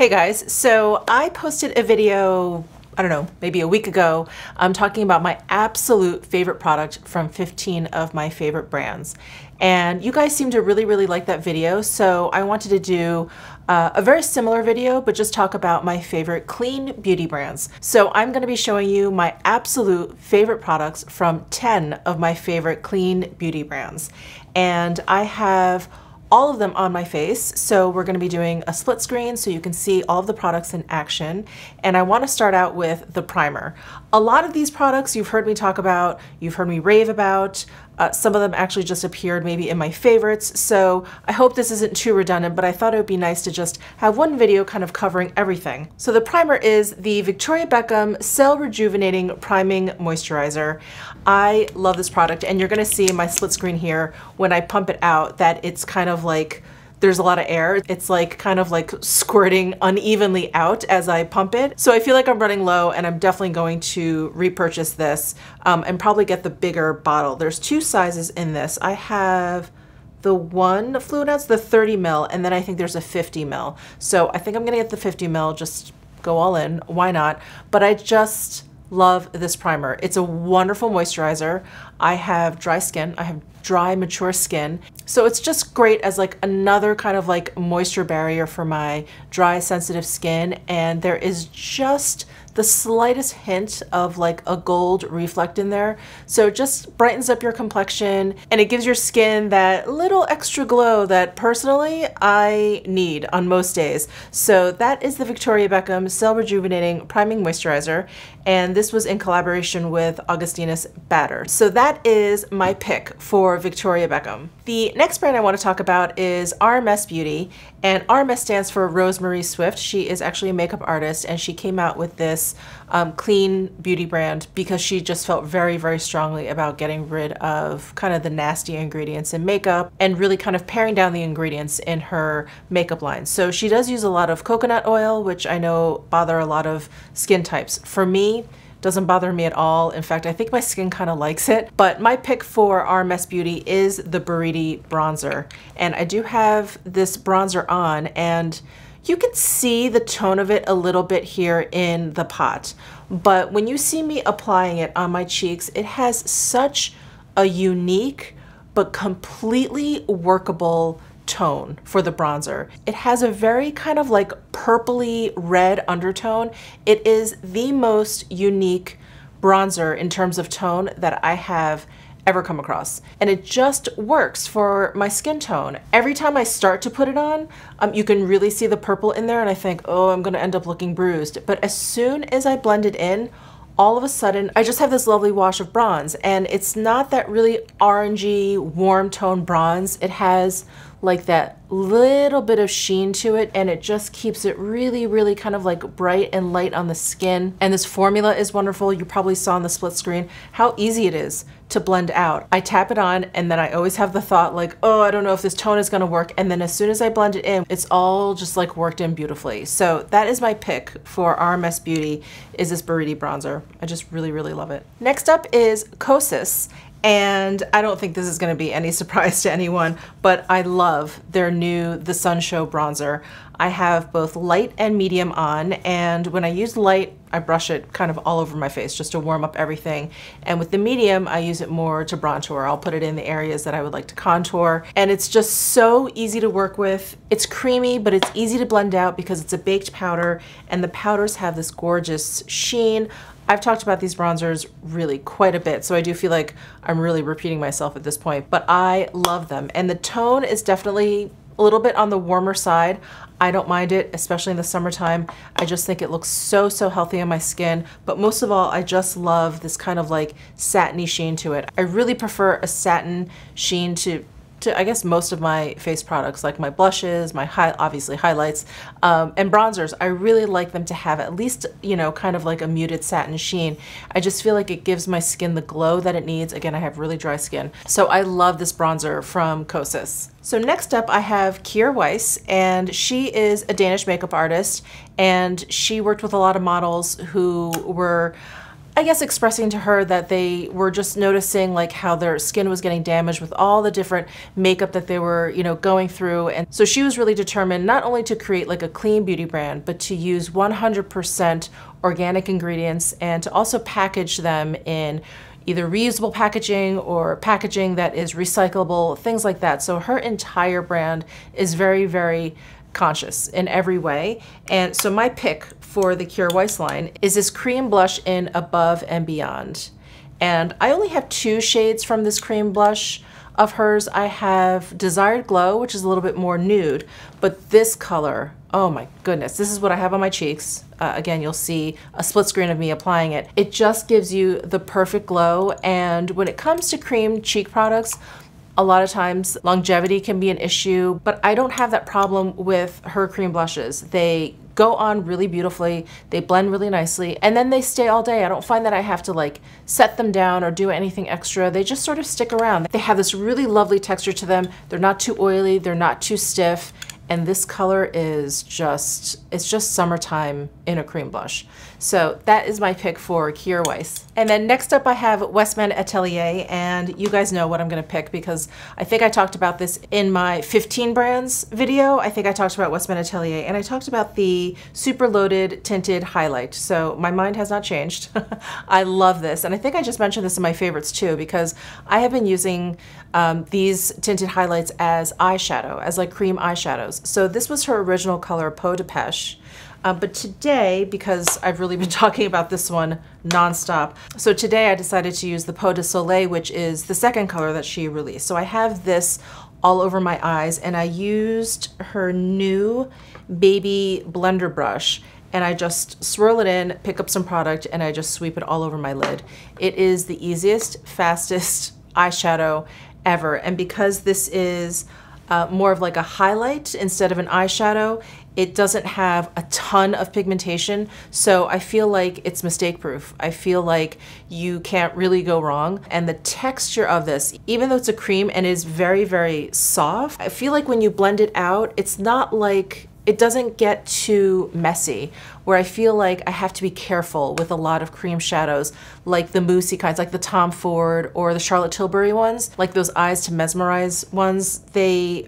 Hey guys, so I posted a video, I don't know, maybe a week ago, talking about my absolute favorite product from 15 of my favorite brands. And you guys seem to really like that video, so I wanted to do a very similar video, but just talk about my favorite clean beauty brands. So I'm gonna be showing you my absolute favorite products from 10 of my favorite clean beauty brands. And I have all of them on my face, so we're gonna be doing a split screen so you can see all of the products in action. And I wanna start out with the primer. A lot of these products you've heard me talk about, you've heard me rave about, some of them actually just appeared maybe in my favorites, so I hope this isn't too redundant, but I thought it would be nice to just have one video kind of covering everything. So the primer is the Victoria Beckham Cell Rejuvenating Priming Moisturizer. I love this product, and you're gonna see in my split screen here when I pump it out that it's kind of like there's a lot of air. It's like kind of like squirting unevenly out as I pump it. So I feel like I'm running low, and I'm definitely going to repurchase this and probably get the bigger bottle. There's two sizes in this. I have the 1 fluid ounce, the 30 ml, and then I think there's a 50 ml. So I think I'm gonna get the 50 ml, just go all in, why not? But I just love this primer. It's a wonderful moisturizer. I have dry skin, I have dry, mature skin. So it's just great as like another kind of like moisture barrier for my dry, sensitive skin. And there is just the slightest hint of like a gold reflect in there. So it just brightens up your complexion, and it gives your skin that little extra glow that personally I need on most days. So that is the Victoria Beckham Cell Rejuvenating Priming Moisturizer. And this was in collaboration with Augustinus Bader. So that is my pick for Victoria Beckham. The next brand I want to talk about is RMS Beauty. And RMS stands for Rosemary Swift. She is actually a makeup artist, and she came out with this clean beauty brand because she just felt very strongly about getting rid of kind of the nasty ingredients in makeup and really kind of paring down the ingredients in her makeup line. So she does use a lot of coconut oil, which I know bother a lot of skin types. For me, doesn't bother me at all. In fact, I think my skin kind of likes it. But my pick for RMS Beauty is the Buriti bronzer. And I do have this bronzer on, and you can see the tone of it a little bit here in the pot. But when you see me applying it on my cheeks, it has such a unique but completely workable tone for the bronzer. It has a very kind of like purpley red undertone. It is the most unique bronzer in terms of tone that I have ever come across. And it just works for my skin tone. Every time I start to put it on, you can really see the purple in there, and I think, oh, I'm gonna end up looking bruised. But as soon as I blend it in, all of a sudden, I just have this lovely wash of bronze, and it's not that really orangey, warm tone bronze. It has like that little bit of sheen to it, and it just keeps it really kind of like bright and light on the skin. And this formula is wonderful. You probably saw on the split screen how easy it is to blend out. I tap it on, and then I always have the thought like, oh, I don't know if this tone is gonna work. And then as soon as I blend it in, it's all just like worked in beautifully. So that is my pick for RMS Beauty, is this Buriti bronzer. I just really love it. Next up is Kosas. And I don't think this is gonna be any surprise to anyone, but I love their new The Sun Show bronzer. I have both light and medium on, and when I use light, I brush it kind of all over my face just to warm up everything. And with the medium, I use it more to brontour. I'll put it in the areas that I would like to contour. And it's just so easy to work with. It's creamy, but it's easy to blend out because it's a baked powder, and the powders have this gorgeous sheen. I've talked about these bronzers really quite a bit, so I do feel like I'm really repeating myself at this point, but I love them. And the tone is definitely a little bit on the warmer side. I don't mind it, especially in the summertime. I just think it looks so healthy on my skin. But most of all, I just love this kind of like satiny sheen to it. I really prefer a satin sheen to I guess most of my face products, like my blushes, my obviously highlights, and bronzers. I really like them to have at least, you know, kind of like a muted satin sheen. I just feel like it gives my skin the glow that it needs. Again, I have really dry skin. So I love this bronzer from Kosas. So next up I have Kjaer Weis, and she is a Danish makeup artist, and she worked with a lot of models who were, I guess expressing to her that they were just noticing like how their skin was getting damaged with all the different makeup that they were, you know, going through. And so she was really determined not only to create like a clean beauty brand, but to use 100% organic ingredients and to also package them in either reusable packaging or packaging that is recyclable, things like that. So her entire brand is very, very conscious in every way. And so my pick for the Kjaer Weis line is this cream blush in Above and Beyond. And I only have two shades from this cream blush of hers. I have Desired Glow, which is a little bit more nude, but this color, oh my goodness, this is what I have on my cheeks. Again, you'll see a split screen of me applying it. It just gives you the perfect glow. And when it comes to cream cheek products, a lot of times longevity can be an issue, but I don't have that problem with her cream blushes. They go on really beautifully, they blend really nicely, and then they stay all day. I don't find that I have to like set them down or do anything extra. They just sort of stick around. They have this really lovely texture to them. They're not too oily, they're not too stiff, and this color is just, it's just summertime in a cream blush. So that is my pick for Kjaer Weis. And then next up I have Westman Atelier, and you guys know what I'm gonna pick because I think I talked about this in my 15 brands video. I think I talked about Westman Atelier and I talked about the super loaded tinted highlight. So my mind has not changed. I love this. And I think I just mentioned this in my favorites too, because I have been using these tinted highlights as eyeshadow, as like cream eyeshadows. So this was her original color, Peau de Peche. But today, because I've really been talking about this one nonstop, so today I decided to use the Peau de Soleil, which is the second color that she released. So I have this all over my eyes, and I used her new baby blender brush, and I just swirl it in, pick up some product, and I just sweep it all over my lid. It is the easiest, fastest eyeshadow ever, and because this is more of like a highlight instead of an eyeshadow, it doesn't have a ton of pigmentation, so I feel like it's mistake proof. I feel like you can't really go wrong. And the texture of this, even though it's a cream and is very, very soft, I feel like when you blend it out, it's not like, it doesn't get too messy, where I feel like I have to be careful with a lot of cream shadows, like the moussey kinds, like the Tom Ford or the Charlotte Tilbury ones, like those Eyes to Mesmerize ones. They're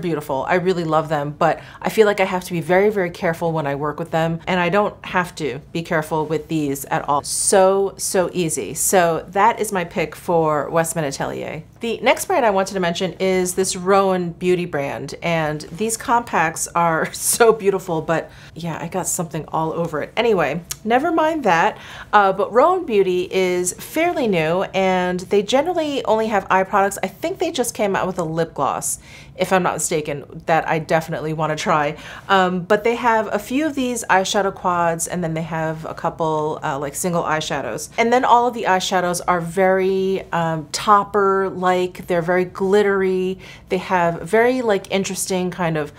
beautiful. I really love them, but I feel like I have to be very, very careful when I work with them, and I don't have to be careful with these at all. So, so easy. So that is my pick for Westman Atelier. The next brand I wanted to mention is this Roen Beauty brand, and these compacts are so beautiful, but yeah, I got something all over it. Anyway, never mind that, but Roen Beauty is fairly new, and they generally only have eye products. I think they just came out with a lip gloss, if I'm not mistaken, that I definitely want to try. But they have a few of these eyeshadow quads, and then they have a couple like single eyeshadows. And then all of the eyeshadows are very topper-like, they're very glittery, they have very like interesting kind of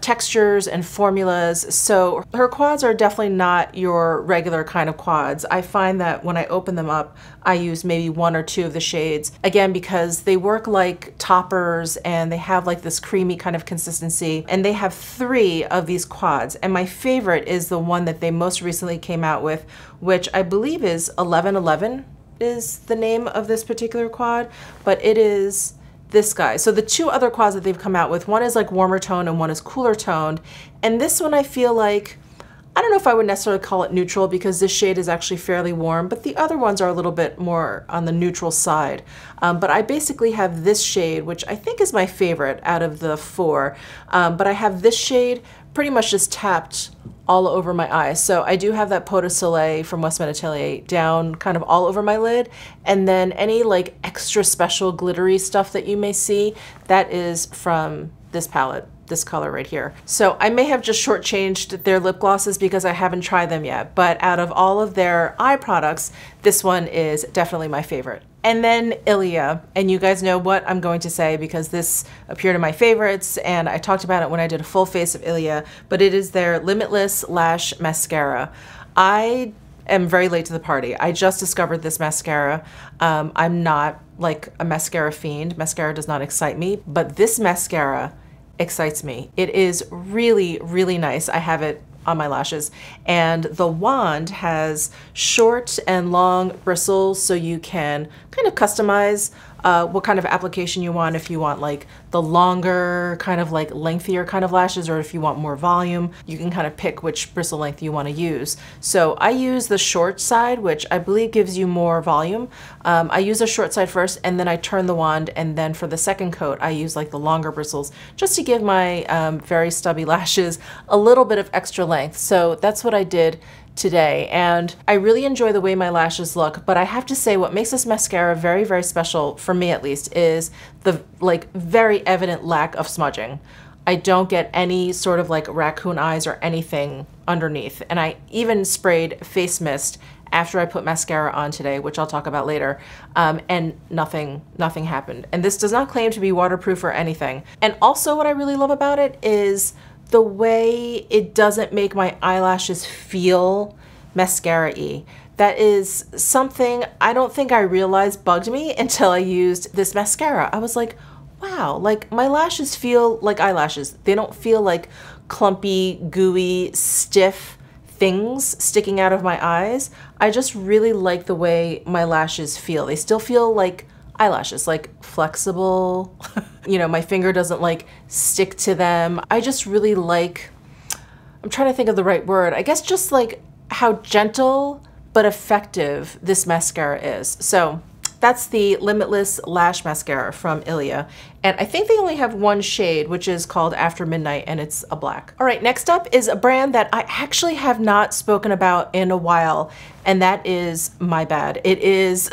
textures and formulas. So her quads are definitely not your regular kind of quads. I find that when I open them up, I use maybe one or two of the shades, again, because they work like toppers and they have like this creamy kind of consistency, and they have three of these quads, and my favorite is the one that they most recently came out with, which I believe is 1111 is the name of this particular quad, but it is this guy. So the two other quads that they've come out with, one is like warmer toned and one is cooler toned, and this one I feel like, I don't know if I would necessarily call it neutral because this shade is actually fairly warm, but the other ones are a little bit more on the neutral side. But I basically have this shade, which I think is my favorite out of the four, but I have this shade pretty much just tapped all over my eyes. So I do have that Peau de Soleil from Westman Atelier down kind of all over my lid, and then any like extra special glittery stuff that you may see, that is from this palette, this color right here. So I may have just shortchanged their lip glosses because I haven't tried them yet, but out of all of their eye products, this one is definitely my favorite. And then Ilia, and you guys know what I'm going to say because this appeared in my favorites and I talked about it when I did a full face of Ilia, but it is their Limitless Lash Mascara. I am very late to the party. I just discovered this mascara. I'm not like a mascara fiend. Mascara does not excite me, but this mascara excites me. It is really, really nice. I have it on my lashes, and the wand has short and long bristles, so you can kind of customize what kind of application you want. If you want like the longer, kind of like lengthier kind of lashes, or if you want more volume, you can kind of pick which bristle length you want to use. So I use the short side, which I believe gives you more volume. I use a short side first, and then I turn the wand, and then for the second coat, I use like the longer bristles, just to give my very stubby lashes a little bit of extra length. So that's what I did today, and I really enjoy the way my lashes look. But I have to say, what makes this mascara very, very special, for me at least, is the like very evident lack of smudging. I don't get any sort of like raccoon eyes or anything underneath, and I even sprayed face mist after I put mascara on today, which I'll talk about later, and nothing happened. And this does not claim to be waterproof or anything. And also what I really love about it is the way it doesn't make my eyelashes feel mascara-y. That is something I don't think I realized bugged me until I used this mascara. I was like, wow, like my lashes feel like eyelashes. They don't feel like clumpy, gooey, stiff things sticking out of my eyes. I just really like the way my lashes feel. They still feel like eyelashes, like flexible. You know, my finger doesn't like stick to them. I just really like, I'm trying to think of the right word, I guess just like how gentle but effective this mascara is. So that's the Limitless Lash Mascara from Ilia. And I think they only have one shade, which is called After Midnight, and it's a black. All right, next up is a brand that I actually have not spoken about in a while, and that is my bad. It is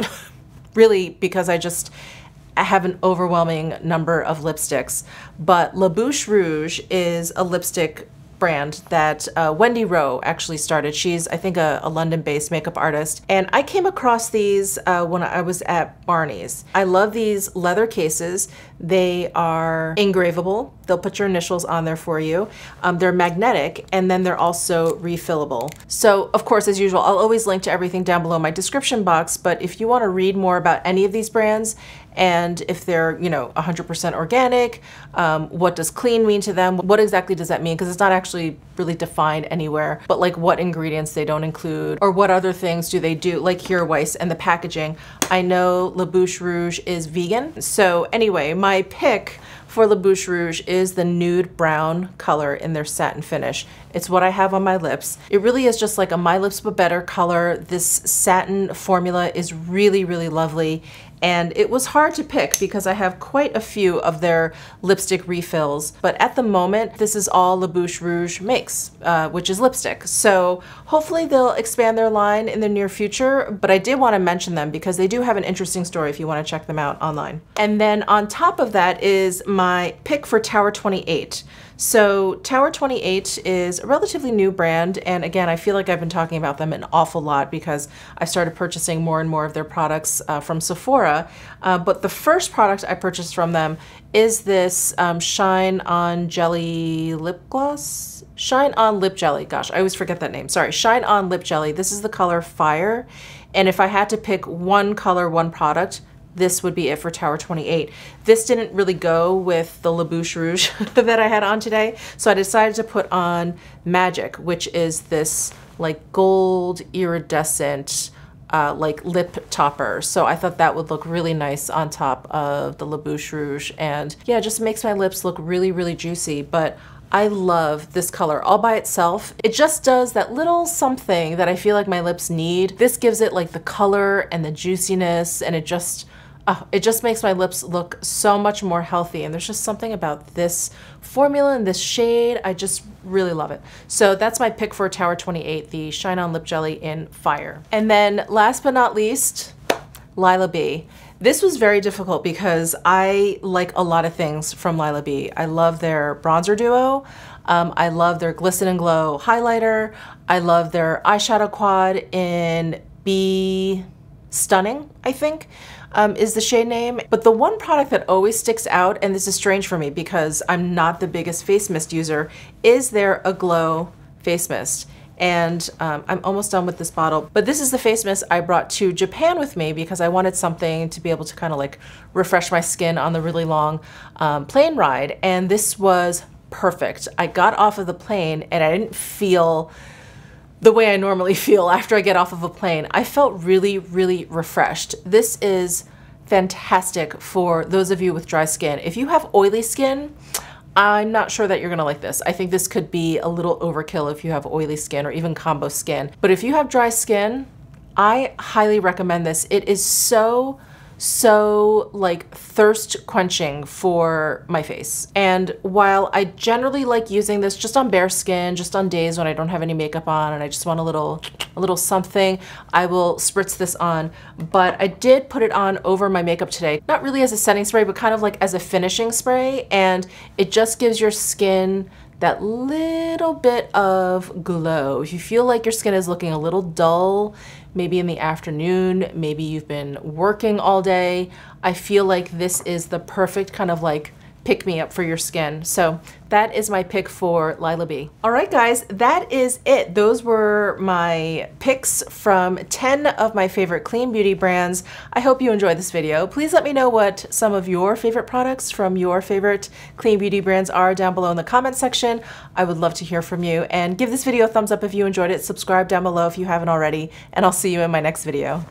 really because I have an overwhelming number of lipsticks, but La Bouche Rouge is a lipstick brand that Wendy Rowe actually started. She's, I think, a London-based makeup artist. And I came across these when I was at Barney's. I love these leather cases. They are engravable. They'll put your initials on there for you. They're magnetic, and then they're also refillable. So, of course, as usual, I'll always link to everything down below my description box, but if you want to read more about any of these brands, and if they're, you know, 100% organic, what does clean mean to them? What exactly does that mean? Because it's not actually really defined anywhere, but like what ingredients they don't include, or what other things do they do, like Kjaer Weis and the packaging. I know La Bouche Rouge is vegan. So anyway, my pick for La Bouche Rouge is the nude brown color in their satin finish. It's what I have on my lips. It really is just like a My Lips But Better color. This satin formula is really, really lovely. And it was hard to pick because I have quite a few of their lipstick refills, but at the moment, this is all La Bouche Rouge makes, which is lipstick. So hopefully they'll expand their line in the near future, but I did want to mention them because they do have an interesting story if you want to check them out online. And then on top of that is my pick for Tower 28. So Tower 28 is a relatively new brand, and again, I feel like I've been talking about them an awful lot because I started purchasing more and more of their products from Sephora, but the first product I purchased from them is this Shine On Jelly Lip Gloss? Shine On Lip Jelly, gosh, I always forget that name, sorry. Shine On Lip Jelly, this is the color Fire, and if I had to pick one color, one product, this would be it for Tower 28. This didn't really go with the La Bouche Rouge that I had on today, so I decided to put on Magic, which is this like gold iridescent like lip topper. So I thought that would look really nice on top of the La Bouche Rouge, and yeah, it just makes my lips look really, really juicy. But I love this color all by itself. It just does that little something that I feel like my lips need. This gives it like the color and the juiciness, and it just makes my lips look so much more healthy. And there's just something about this formula and this shade, I just really love it. So that's my pick for Tower 28, the Shine On Lip Jelly in Fire. And then last but not least, Lilah B. This was very difficult because I like a lot of things from Lilah B. I love their bronzer duo. I love their Glisten and Glow highlighter. I love their eyeshadow quad in Be Stunning, I think, is the shade name. But the one product that always sticks out, and this is strange for me because I'm not the biggest face mist user, is their Aglow face mist. And I'm almost done with this bottle, but this is the face mist I brought to Japan with me because I wanted something to be able to kind of like refresh my skin on the really long plane ride. And this was perfect. I got off of the plane and I didn't feel the way I normally feel after I get off of a plane. I felt really, really refreshed. This is fantastic for those of you with dry skin. If you have oily skin, I'm not sure that you're gonna like this. I think this could be a little overkill if you have oily skin or even combo skin. But if you have dry skin, I highly recommend this. It is so like thirst quenching for my face. And while I generally like using this just on bare skin, just on days when I don't have any makeup on and I just want a little something, I will spritz this on. But I did put it on over my makeup today, not really as a setting spray, but kind of like as a finishing spray. And it just gives your skin that little bit of glow. If you feel like your skin is looking a little dull, maybe in the afternoon, maybe you've been working all day, I feel like this is the perfect kind of like pick me up for your skin. So that is my pick for Lilah B. All right guys, that is it. Those were my picks from 10 of my favorite clean beauty brands. I hope you enjoyed this video. Please let me know what some of your favorite products from your favorite clean beauty brands are down below in the comment section. I would love to hear from you, and give this video a thumbs up if you enjoyed it. Subscribe down below if you haven't already, and I'll see you in my next video.